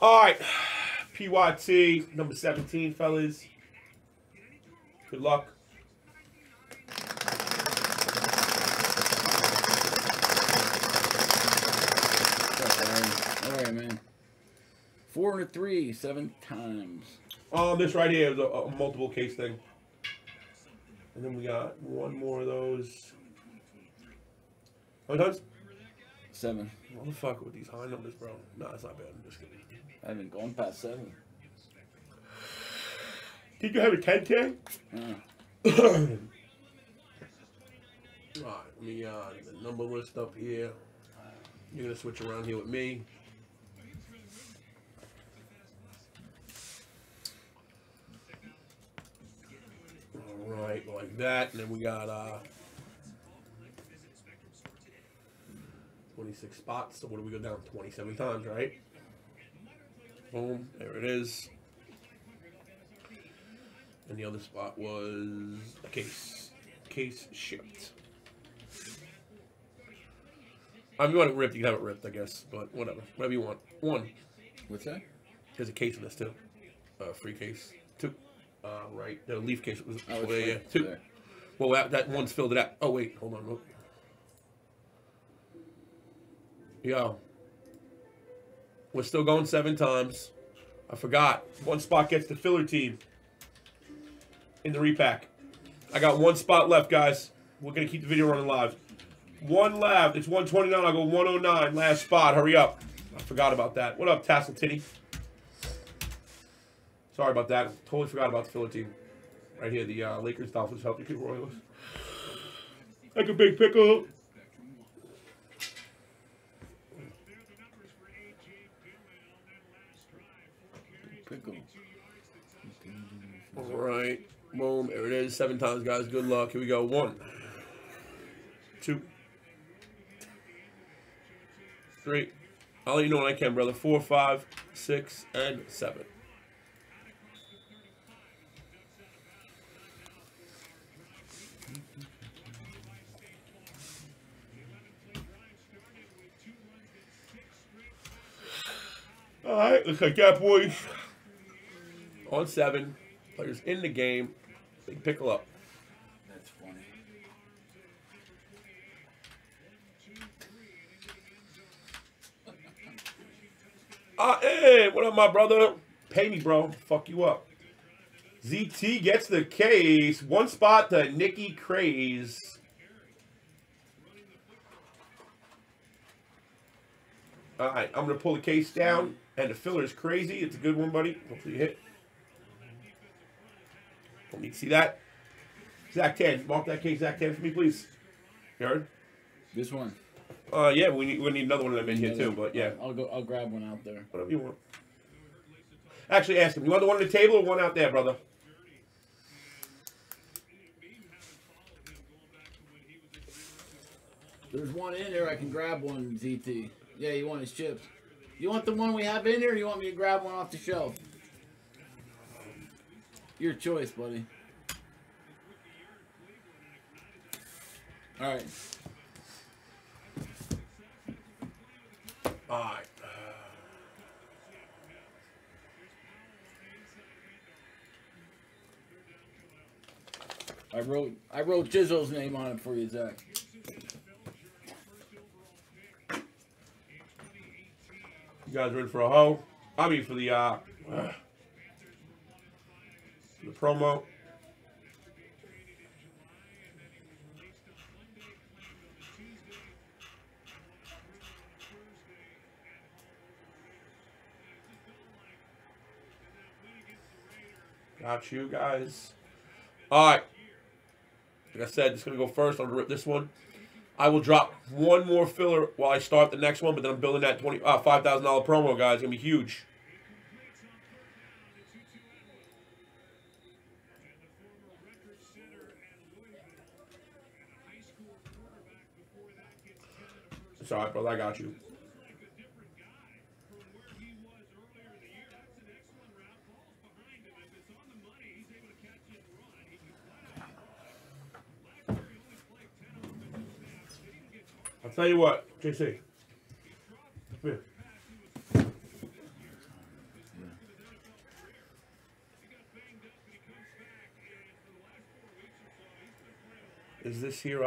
All right, PYT number 17, fellas. Good luck. All right, man. 403, 7 times. Oh, this right here is a multiple case thing. And then we got one more of those. How many times? 7. What the fuck with these high numbers, bro? Nah, it's not bad. I'm just kidding. I haven't gone past 7. Did you have a 10K? All right, let me get the number list up here. You're going to switch around here with me. All right, like that. And then we got 26 spots. So what do we go down? 27 times, right? Boom. There it is. And the other spot was a case. Case shipped. I mean, you want it ripped, you can have it ripped, I guess, but whatever. Whatever you want. 1. What's that? There's a case in this, too. Free case. 2. Right. The leaf case was yeah. 2. There. Well, that one's filled it out. Oh, wait. Hold on. Look. Yo. We're still going 7 times. I forgot. 1 spot gets the filler team in the repack. I got 1 spot left, guys. We're going to keep the video running live. 1 left. It's 129. I'll go 109. Last spot. Hurry up. I forgot about that. What up, Tassel Titty? Sorry about that. Totally forgot about the filler team. Right here, the Lakers, Dolphins, help you keep Royals. Like a big pickle. Pickle. All right. Boom. There it is. 7 times, guys. Good luck. Here we go. 1. 2. 3. I'll let you know when I can, brother. 4, 5, 6, and 7. All right, looks like that, boys. On 7, players in the game. Big pickle up. That's funny. Hey, what up, my brother? Pay me, bro. Fuck you up. ZT gets the case. 1 spot to Nikki Craze. All right, I'm going to pull the case down. And the filler is crazy. It's a good one, buddy. Hopefully you hit. Don't need to see that. Zach 10. Mark that case, Zach 10, for me, please. You heard? This one. Yeah, we need another one of them in here too, but yeah. I'll grab one out there. Whatever you want. Actually, ask him. You want the one on the table or one out there, brother? There's one in there. I can grab one, ZT. Yeah, you want his chips. You want the one we have in there, or you want me to grab one off the shelf? Your choice, buddy. All right. All right. I wrote Jizzle's name on it for you, Zach. You guys ready for a hoe? I mean, for the promo. Got you guys. All right. Like I said, just going to go first. I'm going to rip this one. I will drop 1 more filler while I start the next one, but then I'm building that $5,000 promo, guys. It's going to be huge. It's all right, brother. I got you. I'll tell you what, JC. Come here. is this here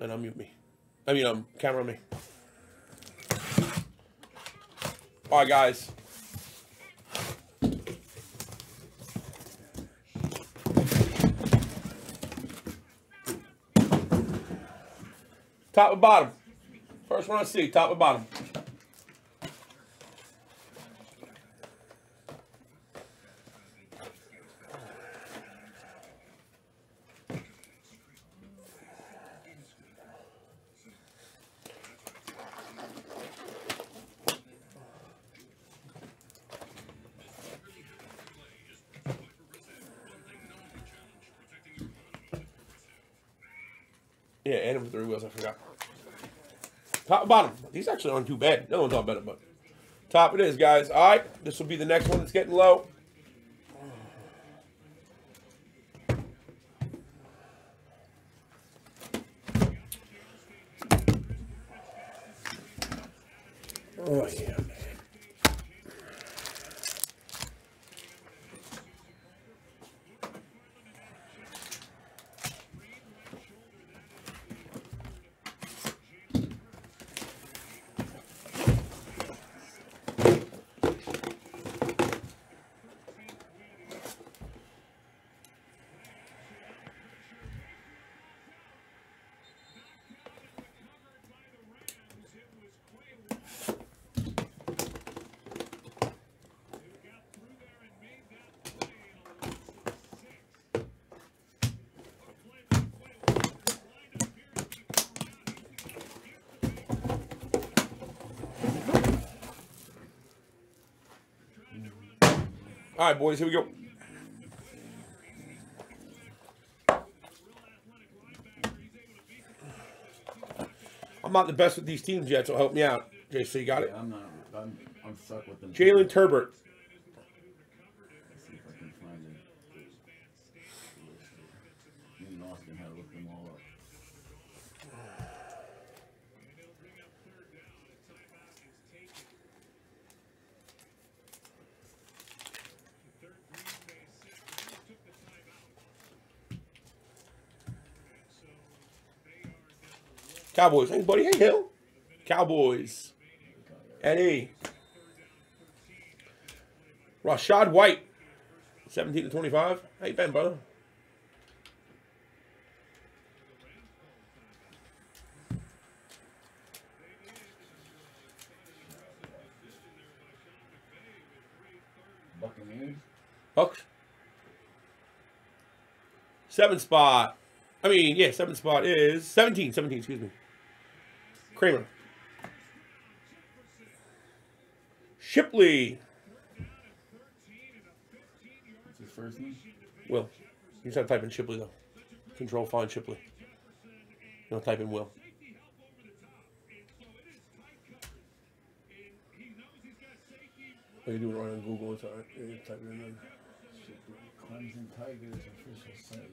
and unmute me. I mean, camera me. All right, guys. Top and bottom. First one I see, top and bottom. Yeah, and with the wheels, I forgot. Top and bottom. These actually aren't too bad. No one's all better, but top it is, guys. All right, this will be the next one that's getting low. Oh, yeah. All right, boys, here we go. I'm not the best with these teams yet, so help me out. JC, you got it? Yeah, I'm not. I'm stuck with them. Jalen Turbert. Let's see if I can find them. Me and Austin had to look them all up. Cowboys. Hey, buddy. Hey, Hill. Cowboys. Eddie. Rashad White. 17-25. How you been, brother? Buccaneers. Bucks. 7 spot. I mean, yeah, 7 spot is 17, excuse me. Kramer. Shipley. for Will. He's not typing Shipley, though. Control, find Shipley. No, type in Will. Oh, you do it right on Google. It's all right. Yeah, type it in there. Clemson Tigers official site.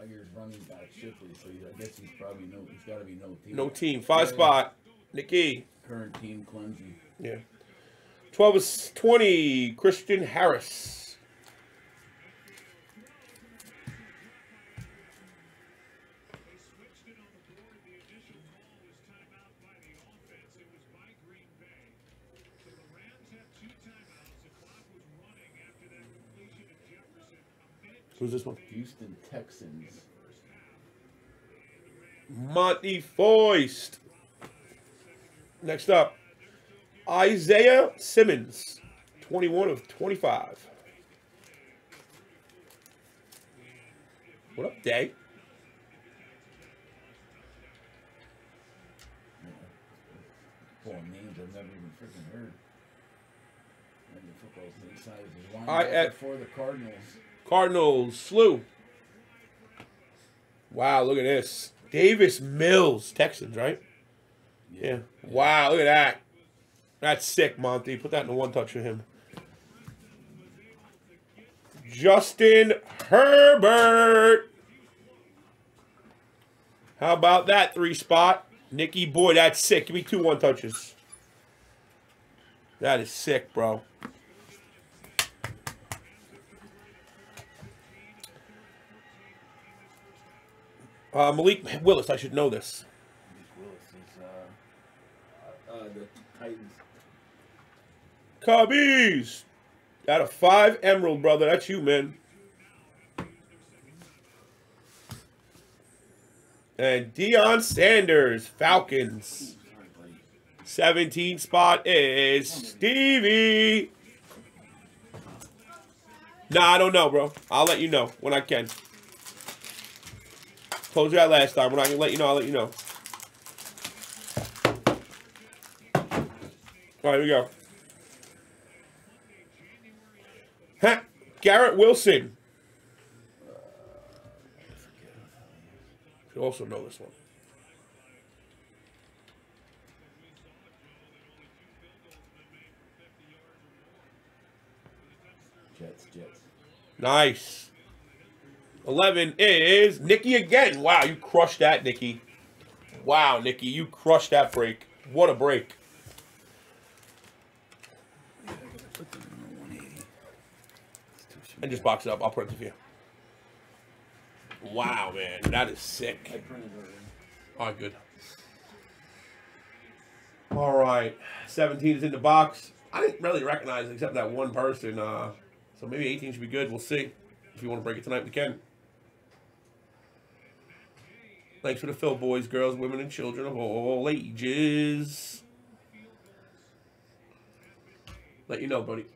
Tigers running back Shipley, so I guess he's probably no. He's got to be no team. No team. Five spot. Nikki. Current team Clemson. Yeah. 12 is 20. Christian Harris. Who's this one? Houston Texans. Monty Foist. Next up, Isaiah Simmons, 21 of 25. What up, Day? Pulling names I've never even freaking heard. For the Cardinals. Cardinals, slew. Wow, look at this. Davis Mills, Texans, right? Yeah. Wow, look at that. That's sick, Monty. Put that in a one touch for him. Justin Herbert. How about that three spot? Nicky boy, that's sick. Give me 2 1 touches. That is sick, bro. Malik Willis, I should know this. Malik Willis is the Titans. Cubbies! Out of 5 emerald, brother. That's you, man. And Deion Sanders, Falcons. 17 spot is Stevie. Nah, I don't know, bro. I'll let you know when I can. Told you that last time. When I can let you know, I'll let you know. All right, here we go. Huh. Garrett Wilson. You also know this one. Jets. Nice. 11 is Nikki again. Wow, you crushed that, Nikki. Wow, Nikki, you crushed that break. What a break. And just box it up. I'll print it for you. Wow, man. That is sick. I printed it already. All right, good. All right. 17 is in the box. I didn't really recognize except that one person. So maybe 18 should be good. We'll see. If you want to break it tonight, we can. Thanks for the fill, boys, girls, women, and children of all ages. Let you know, buddy.